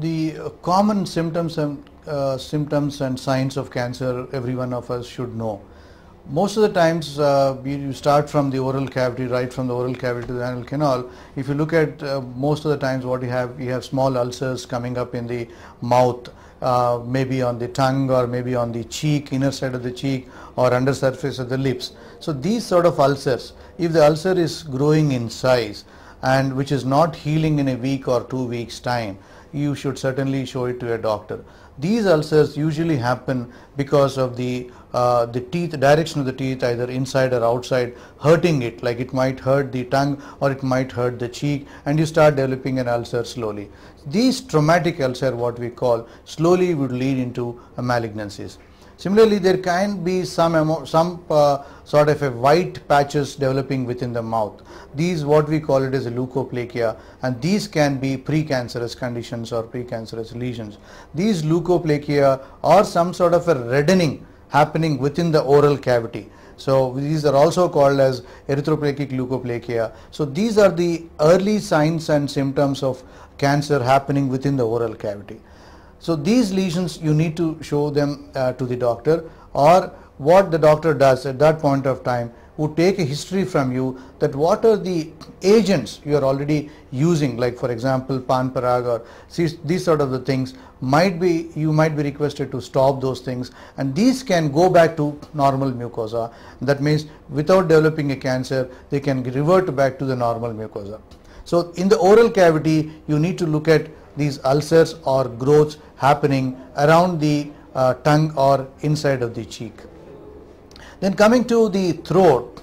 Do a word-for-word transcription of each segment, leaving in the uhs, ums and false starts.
the common symptoms and uh, symptoms and signs of cancer, every one of us should know. Most of the times uh, you start from the oral cavity, right from the oral cavity to the anal canal. If you look at uh, most of the times what you have, you have small ulcers coming up in the mouth, uh, maybe on the tongue or maybe on the cheek, inner side of the cheek or under surface of the lips. So these sort of ulcers, if the ulcer is growing in size and which is not healing in a week or two weeks time, you should certainly show it to a doctor. These ulcers usually happen because of the uh, the teeth, direction of the teeth, either inside or outside, hurting it. Like it might hurt the tongue or it might hurt the cheek, and you start developing an ulcer slowly. These traumatic ulcer, what we call, slowly would lead into uh, malignancies. Similarly, there can be some some uh, sort of a white patches developing within the mouth. These, what we call it, is a leukoplakia, and these can be precancerous conditions or precancerous lesions. These leukoplakia are some sort of a reddening happening within the oral cavity. So these are also called as erythroplakic leukoplakia. So these are the early signs and symptoms of cancer happening within the oral cavity. So these lesions you need to show them uh, to the doctor, or what the doctor does at that point of time would take a history from you that what are the agents you are already using, like for example pan parag or these sort of the things might be, you might be requested to stop those things, and these can go back to normal mucosa. That means without developing a cancer they can revert back to the normal mucosa. So in the oral cavity you need to look at these ulcers or growths happening around the uh, tongue or inside of the cheek. Then coming to the throat,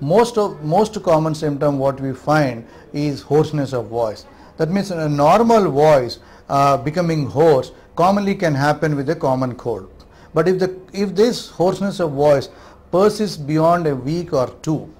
most of most common symptom what we find is hoarseness of voice. That means a normal voice uh, becoming hoarse commonly can happen with a common cold. But if the if this hoarseness of voice persists beyond a week or two,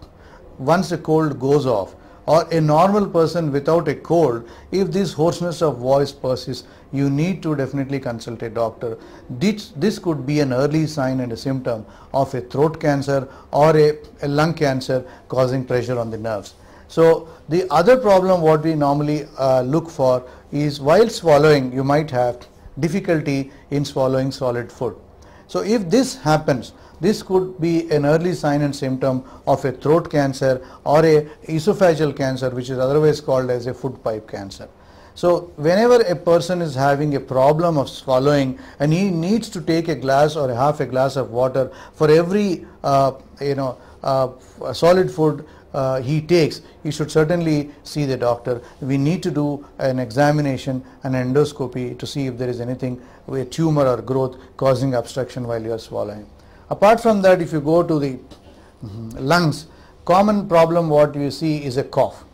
once the cold goes off, or a normal person without a cold, if this hoarseness of voice persists, you need to definitely consult a doctor. This, this could be an early sign and a symptom of a throat cancer or a, a lung cancer causing pressure on the nerves. So the other problem what we normally uh, look for is while swallowing, you might have difficulty in swallowing solid food. So if this happens, this could be an early sign and symptom of a throat cancer or a esophageal cancer, which is otherwise called as a food pipe cancer. So whenever a person is having a problem of swallowing and he needs to take a glass or a half a glass of water for every uh, you know uh, solid food uh, he takes, he should certainly see the doctor. We need to do an examination, an endoscopy, to see if there is anything, a tumor or growth causing obstruction while you are swallowing. Apart from that, if you go to the lungs, common problem what you see is a cough.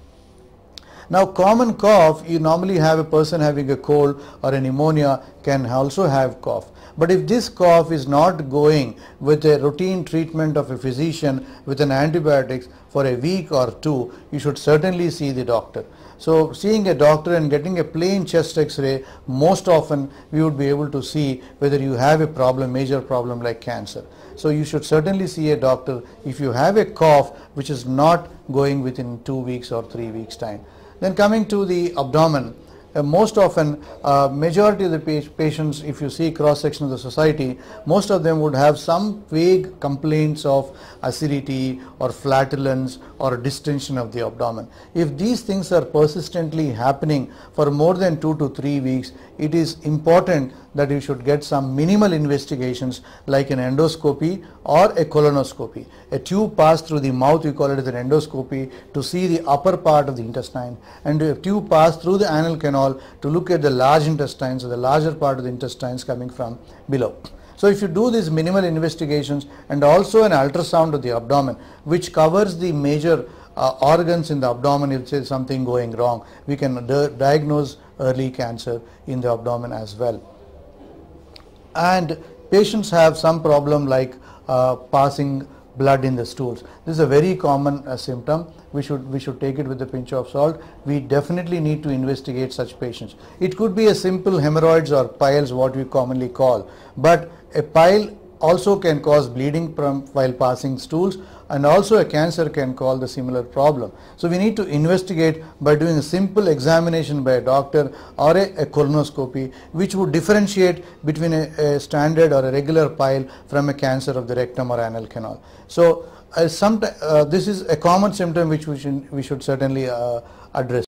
Now common cough, you normally have a person having a cold or a pneumonia can also have cough. But if this cough is not going with a routine treatment of a physician with an antibiotics for a week or two, you should certainly see the doctor. So seeing a doctor and getting a plain chest x-ray, most often we would be able to see whether you have a problem, major problem like cancer. So you should certainly see a doctor if you have a cough which is not going within two weeks or three weeks time. Then coming to the abdomen, uh, most often uh, majority of the pa patients, if you see cross section of the society, most of them would have some vague complaints of acidity or flatulence or distension of the abdomen. If these things are persistently happening for more than two to three weeks, it is important that you should get some minimal investigations like an endoscopy or a colonoscopy. A tube passed through the mouth, we call it as an endoscopy, to see the upper part of the intestine, and a tube passed through the anal canal to look at the large intestines or the larger part of the intestines coming from below. So if you do these minimal investigations and also an ultrasound of the abdomen which covers the major Uh, organs in the abdomen, if there is something going wrong, we can di diagnose early cancer in the abdomen as well. And patients have some problem like uh, passing blood in the stools. This is a very common uh, symptom. We should we should take it with a pinch of salt. We definitely need to investigate such patients. It could be a simple hemorrhoids or piles, what we commonly call, but a pile also can cause bleeding from while passing stools, and also a cancer can cause the similar problem. So we need to investigate by doing a simple examination by a doctor or a, a colonoscopy, which would differentiate between a, a standard or a regular pile from a cancer of the rectum or anal canal. So uh, some, uh, this is a common symptom which we should, we should certainly uh, address.